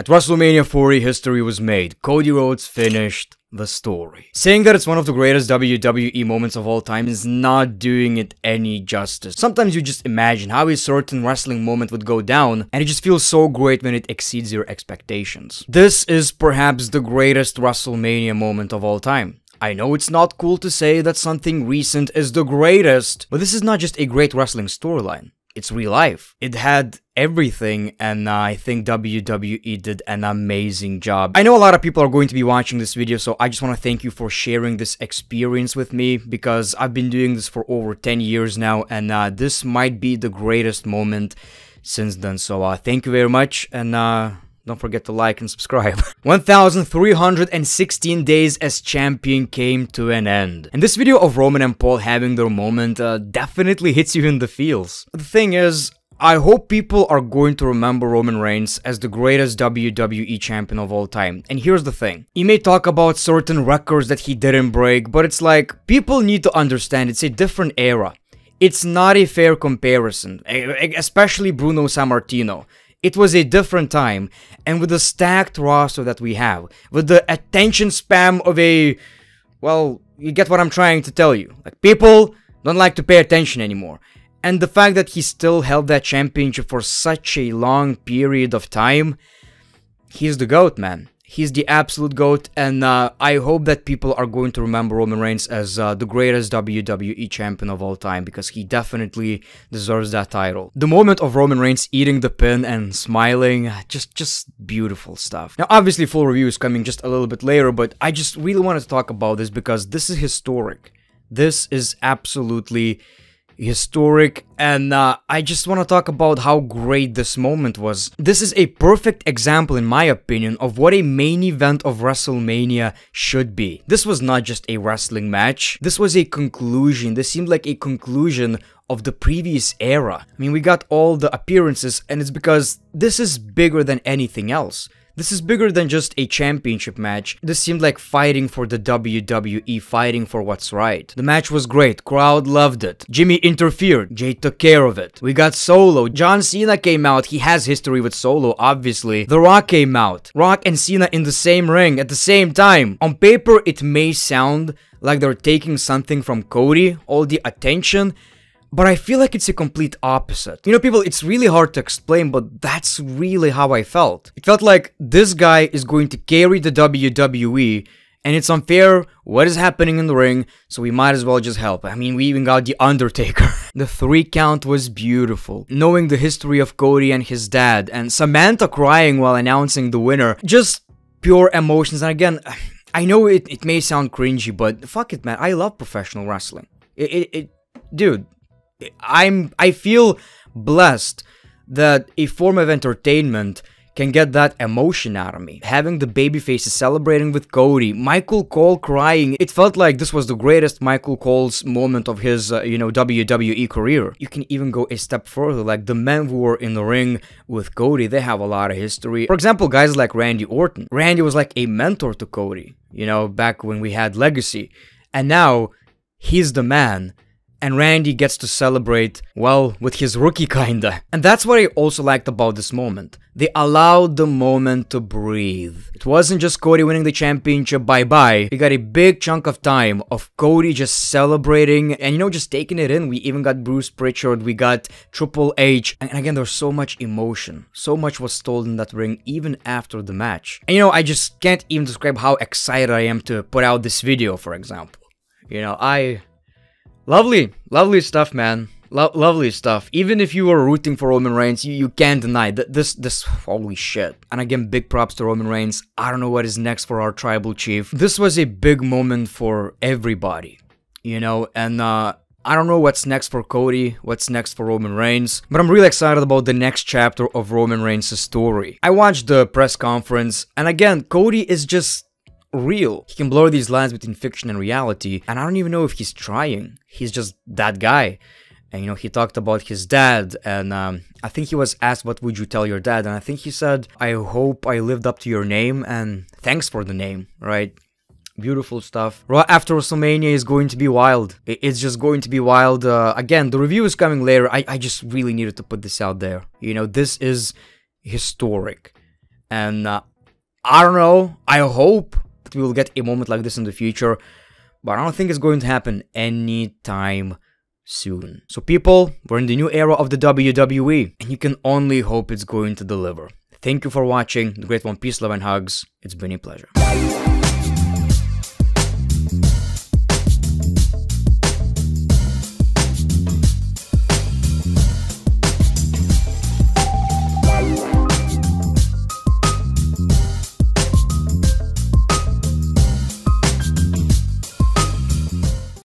At WrestleMania 40, history was made. Cody Rhodes finished the story. Saying that it's one of the greatest WWE moments of all time is not doing it any justice. Sometimes you just imagine how a certain wrestling moment would go down, and it just feels so great when it exceeds your expectations. This is perhaps the greatest WrestleMania moment of all time. I know it's not cool to say that something recent is the greatest, but this is not just a great wrestling storyline. It's real life. It had everything, and I think WWE did an amazing job. I know a lot of people are going to be watching this video, so I just want to thank you for sharing this experience with me, because I've been doing this for over 10 years now, and this might be the greatest moment since then. So thank you very much, and don't forget to like and subscribe. 1,316 days as champion came to an end. And this video of Roman and Paul having their moment definitely hits you in the feels. The thing is, I hope people are going to remember Roman Reigns as the greatest WWE champion of all time. And here's the thing. He may talk about certain records that he didn't break, but it's like, people need to understand it's a different era. It's not a fair comparison, especially Bruno Sammartino. It was a different time, and with the stacked roster that we have, with the attention spam of a... well, you get what I'm trying to tell you. Like, people don't like to pay attention anymore. And the fact that he still held that championship for such a long period of time, he's the GOAT, man. He's the absolute GOAT, and I hope that people are going to remember Roman Reigns as the greatest WWE champion of all time, because he definitely deserves that title. The moment of Roman Reigns eating the pin and smiling, just beautiful stuff. Now, obviously, full review is coming just a little bit later, but I just really wanted to talk about this because this is historic. This is absolutely historic, and I just want to talk about how great this moment was. This is a perfect example, in my opinion, of what a main event of WrestleMania should be. This was not just a wrestling match. This was a conclusion. This seemed like a conclusion of the previous era. I mean, we got all the appearances, and it's because this is bigger than anything else. This is bigger than just a championship match. This seemed like fighting for the WWE, fighting for what's right. The match was great. Crowd loved it. Jimmy interfered. Jay took care of it. We got Solo. John Cena came out. He has history with Solo, obviously. The Rock came out. Rock and Cena in the same ring at the same time. On paper, it may sound like they're taking something from Cody, all the attention, but I feel like it's a complete opposite. You know, people, it's really hard to explain, but that's really how I felt. It felt like this guy is going to carry the WWE, and it's unfair what is happening in the ring, so we might as well just help. I mean, we even got The Undertaker. The 3 count was beautiful. Knowing the history of Cody and his dad, and Samantha crying while announcing the winner. Just pure emotions, and again, I know it may sound cringy, but fuck it, man, I love professional wrestling. Dude. I feel blessed that a form of entertainment can get that emotion out of me. Having the babyfaces celebrating with Cody, Michael Cole crying, it felt like this was the greatest Michael Cole's moment of his, you know, WWE career. You can even go a step further, like the men who were in the ring with Cody, they have a lot of history. For example, guys like Randy Orton. Randy was like a mentor to Cody, you know, back when we had Legacy. And now, he's the man. And Randy gets to celebrate, well, with his rookie kinda. And that's what I also liked about this moment. They allowed the moment to breathe. It wasn't just Cody winning the championship, bye-bye. We got a big chunk of time of Cody just celebrating and, you know, just taking it in. We even got Bruce Pritchard, we got Triple H. And again, there was so much emotion. So much was told in that ring, even after the match. And, you know, I just can't even describe how excited I am to put out this video, for example. You know, Lovely stuff, man. Lovely stuff. Even if you were rooting for Roman Reigns, you can't deny that this holy shit. And again, big props to Roman Reigns. I don't know what is next for our tribal chief. This was a big moment for everybody, you know, and I don't know what's next for Cody, what's next for Roman Reigns, but I'm really excited about the next chapter of Roman Reigns' story. I watched the press conference, and again, Cody is just real. He can blur these lines between fiction and reality, and I don't even know if he's trying. He's just that guy. And, you know, he talked about his dad, and I think he was asked, what would you tell your dad? And I think he said, I hope I lived up to your name, and thanks for the name, right? Beautiful stuff. Raw after WrestleMania is going to be wild. It's just going to be wild. Again, the review is coming later. I just really needed to put this out there. You know, this is historic. And I don't know, I hope that we will get a moment like this in the future, but I don't think it's going to happen anytime soon. So people, we're in the new era of the WWE, and you can only hope it's going to deliver. Thank you for watching. The Great One, peace, love, and hugs. It's been a pleasure.